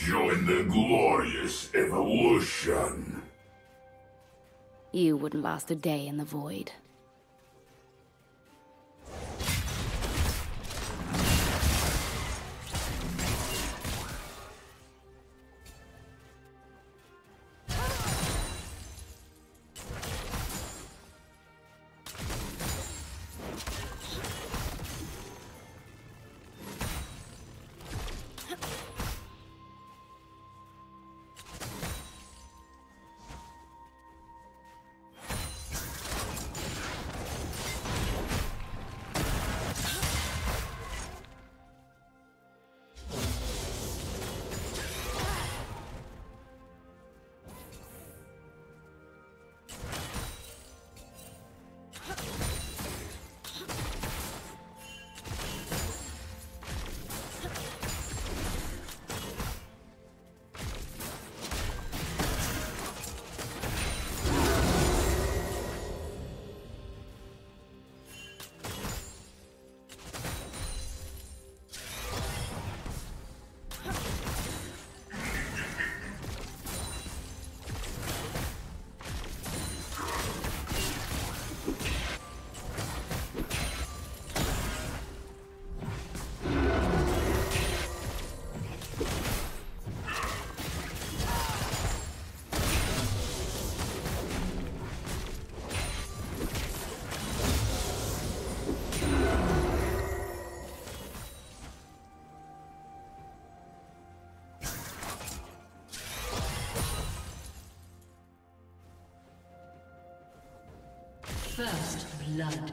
Join the glorious evolution. You wouldn't last a day in the void. First blood.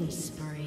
Killing spree.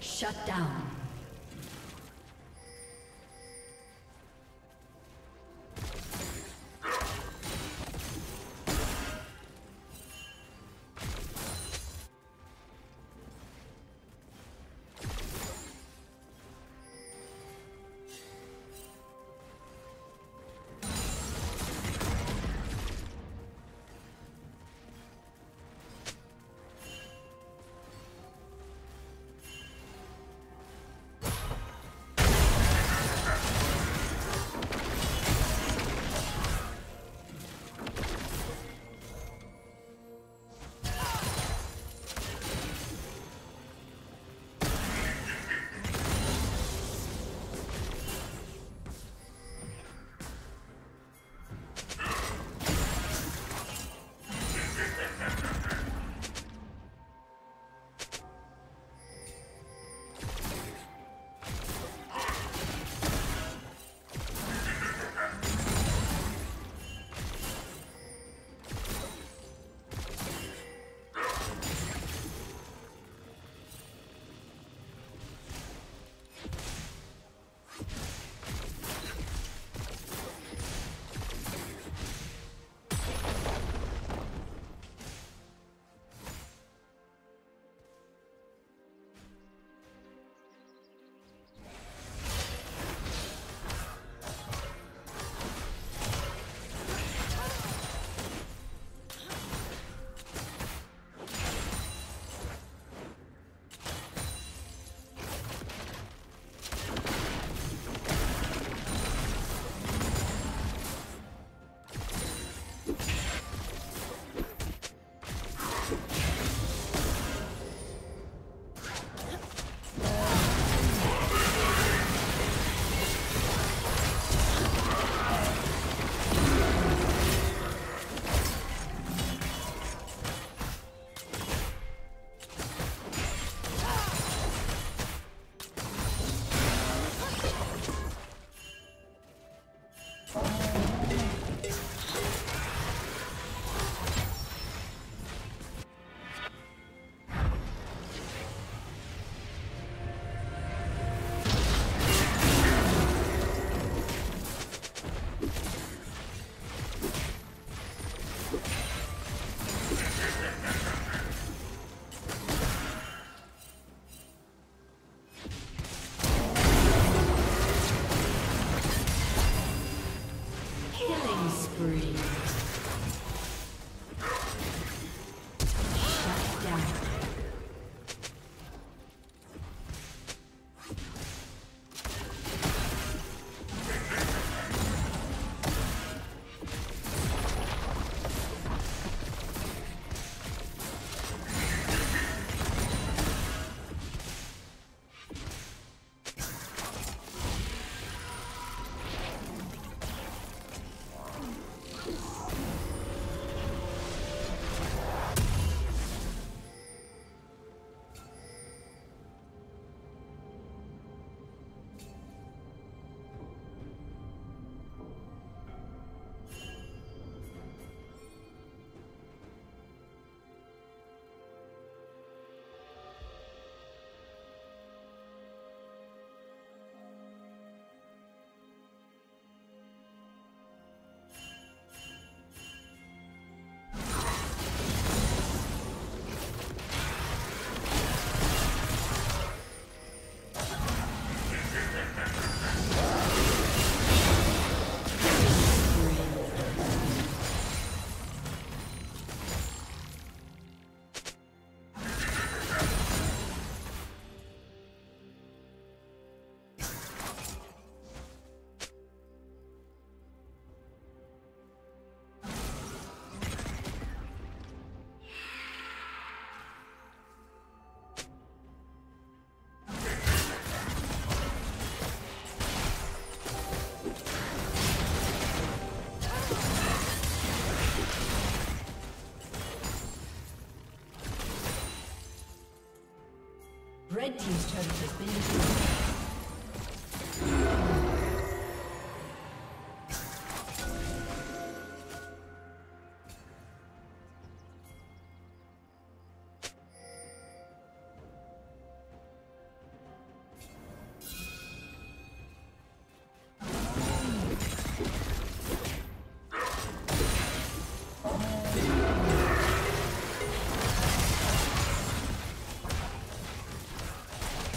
Shut down. Red team's turret has been destroyed.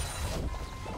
Killing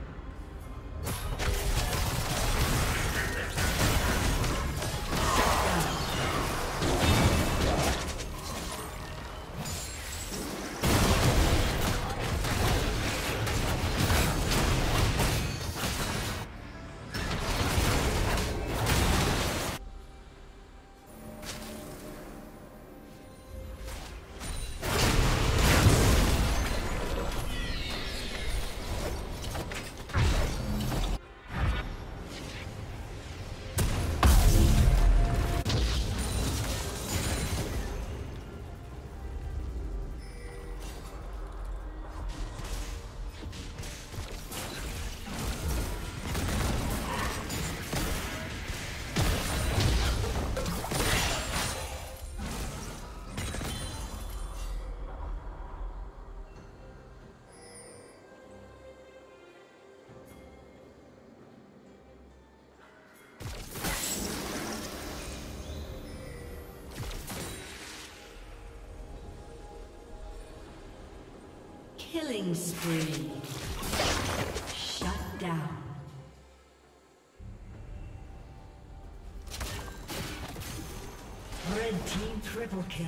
Killing spree. Shut down. Red team triple kill.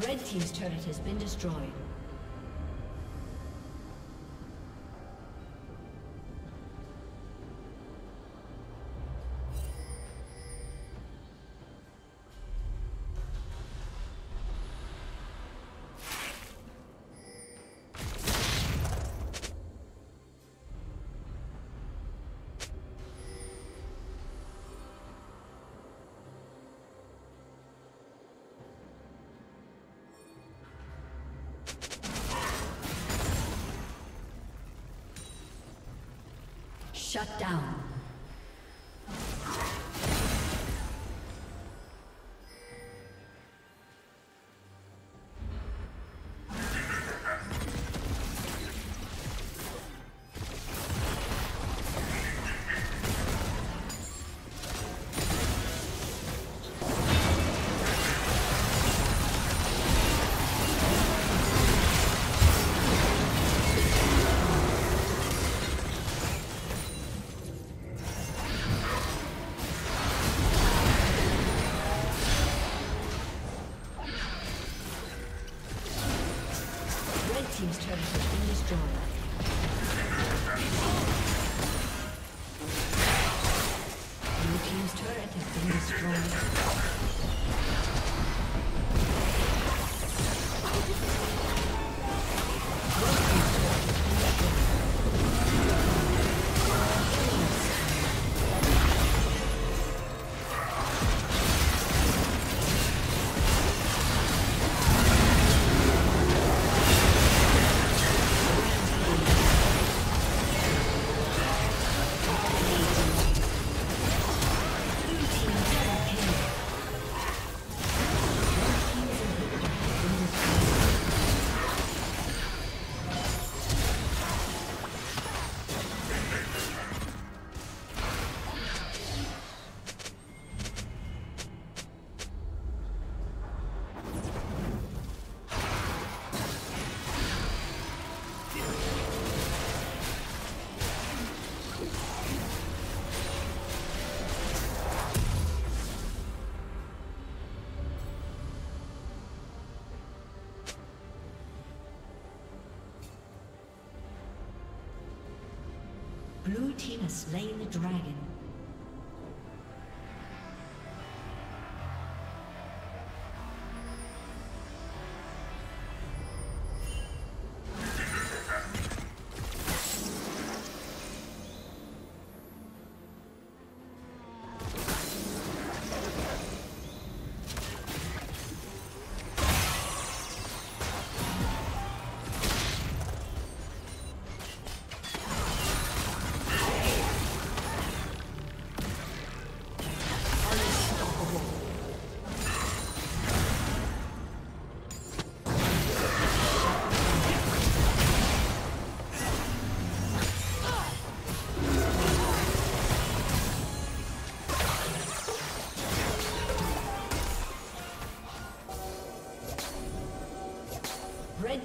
Red team's turret has been destroyed. Shut down. Team's turret has been destroyed. team's turret has been destroyed. Blue team has slain the dragon. Red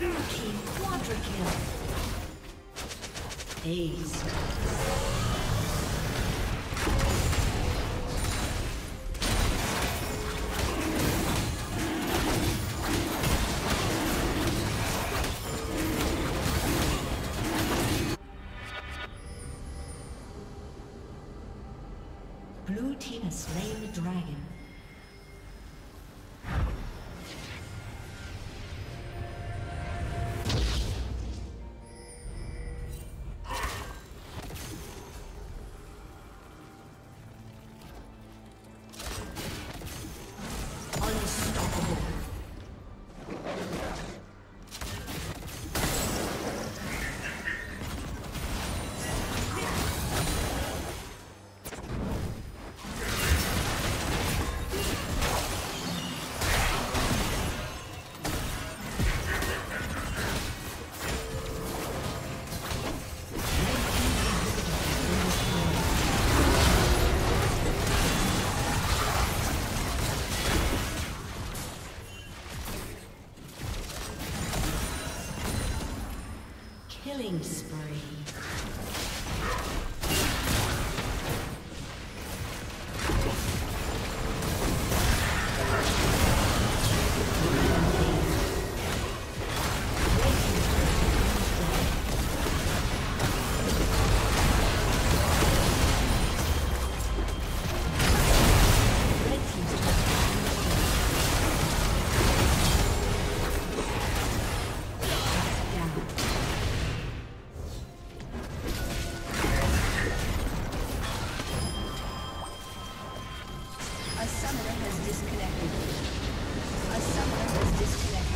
Blue team quadra kill. Ace. Killing spree. A summoner has disconnected.